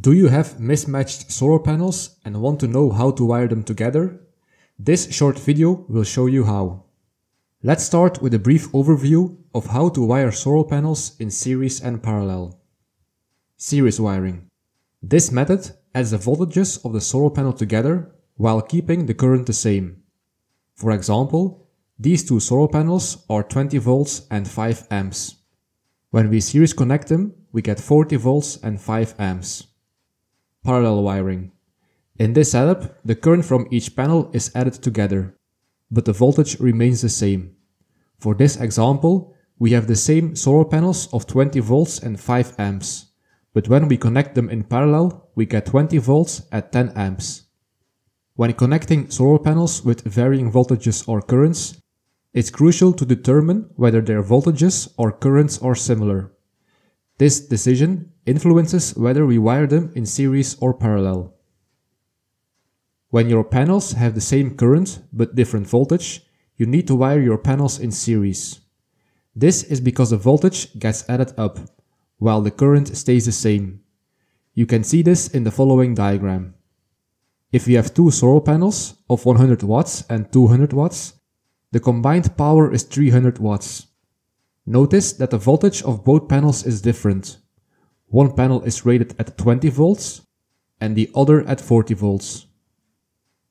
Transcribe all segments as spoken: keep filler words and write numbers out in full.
Do you have mismatched solar panels and want to know how to wire them together? This short video will show you how. Let's start with a brief overview of how to wire solar panels in series and parallel. Series wiring. This method adds the voltages of the solar panel together while keeping the current the same. For example, these two solar panels are twenty volts and five amps. When we series connect them, we get forty volts and five amps. Parallel wiring. In this setup, the current from each panel is added together, but the voltage remains the same. For this example, we have the same solar panels of twenty volts and five amps, but when we connect them in parallel, we get twenty volts at ten amps. When connecting solar panels with varying voltages or currents, it's crucial to determine whether their voltages or currents are similar. This decision influences whether we wire them in series or parallel. When your panels have the same current but different voltage, you need to wire your panels in series. This is because the voltage gets added up, while the current stays the same. You can see this in the following diagram. If we have two solar panels of one hundred watts and two hundred watts, the combined power is three hundred watts. Notice that the voltage of both panels is different. One panel is rated at twenty volts and the other at forty volts.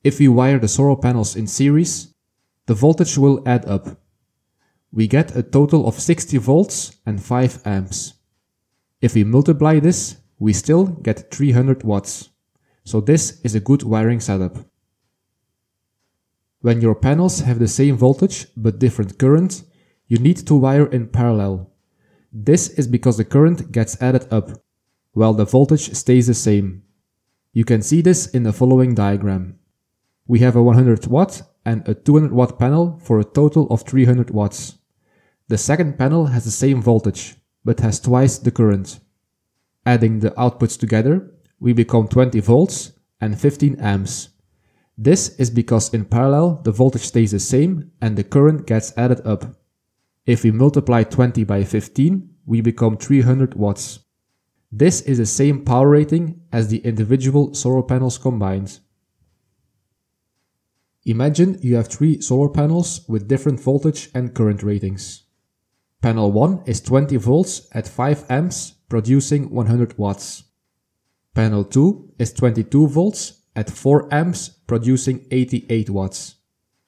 If we wire the solar panels in series, the voltage will add up. We get a total of sixty volts and five amps. If we multiply this, we still get three hundred watts. So this is a good wiring setup. When your panels have the same voltage but different current, you need to wire in parallel. This is because the current gets added up, while the voltage stays the same. You can see this in the following diagram. We have a one hundred watt and a two hundred watt panel for a total of three hundred watts. The second panel has the same voltage, but has twice the current. Adding the outputs together, we become twenty volts and fifteen amps. This is because in parallel the voltage stays the same and the current gets added up. If we multiply twenty by fifteen, we become three hundred watts. This is the same power rating as the individual solar panels combined. Imagine you have three solar panels with different voltage and current ratings. Panel one is twenty volts at five amps, producing one hundred watts. Panel two is twenty-two volts at four amps, producing eighty-eight watts.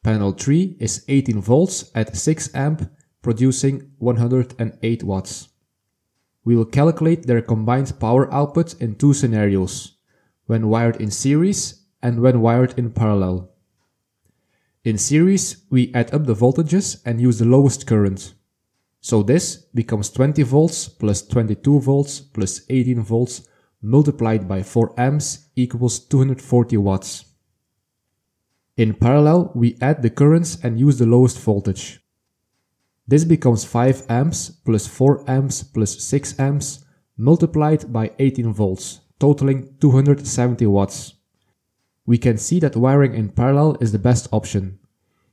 Panel three is eighteen volts at six amp, producing one hundred eight watts. We will calculate their combined power output in two scenarios, when wired in series and when wired in parallel. In series, we add up the voltages and use the lowest current. So this becomes twenty volts plus twenty-two volts plus eighteen volts multiplied by four amps equals two hundred forty watts. In parallel, we add the currents and use the lowest voltage. This becomes five amps plus four amps plus six amps multiplied by eighteen volts, totaling two hundred seventy watts. We can see that wiring in parallel is the best option.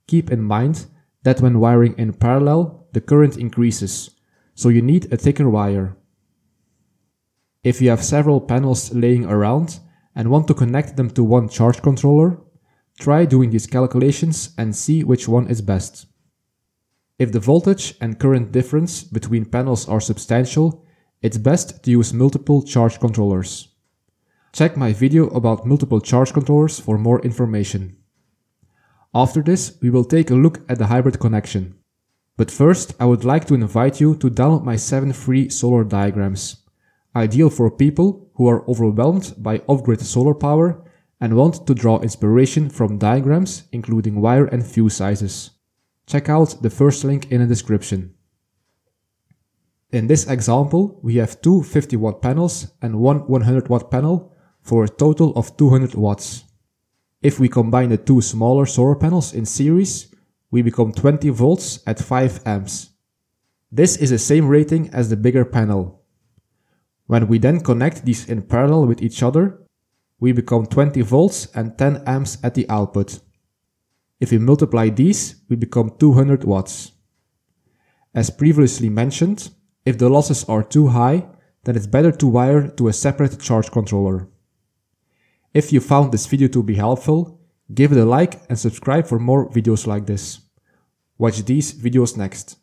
Keep in mind that when wiring in parallel, the current increases, so you need a thicker wire. If you have several panels laying around and want to connect them to one charge controller, try doing these calculations and see which one is best. If the voltage and current difference between panels are substantial, it's best to use multiple charge controllers. Check my video about multiple charge controllers for more information. After this, we will take a look at the hybrid connection. But first, I would like to invite you to download my seven free solar diagrams, ideal for people who are overwhelmed by off-grid solar power and want to draw inspiration from diagrams including wire and fuse sizes. Check out the first link in the description. In this example, we have two fifty watt panels and one one hundred watt panel for a total of two hundred watts. If we combine the two smaller solar panels in series, we become twenty volts at five amps. This is the same rating as the bigger panel. When we then connect these in parallel with each other, we become twenty volts and ten amps at the output. If we multiply these, we become two hundred watts. As previously mentioned, if the losses are too high, then it's better to wire to a separate charge controller. If you found this video to be helpful, give it a like and subscribe for more videos like this. Watch these videos next.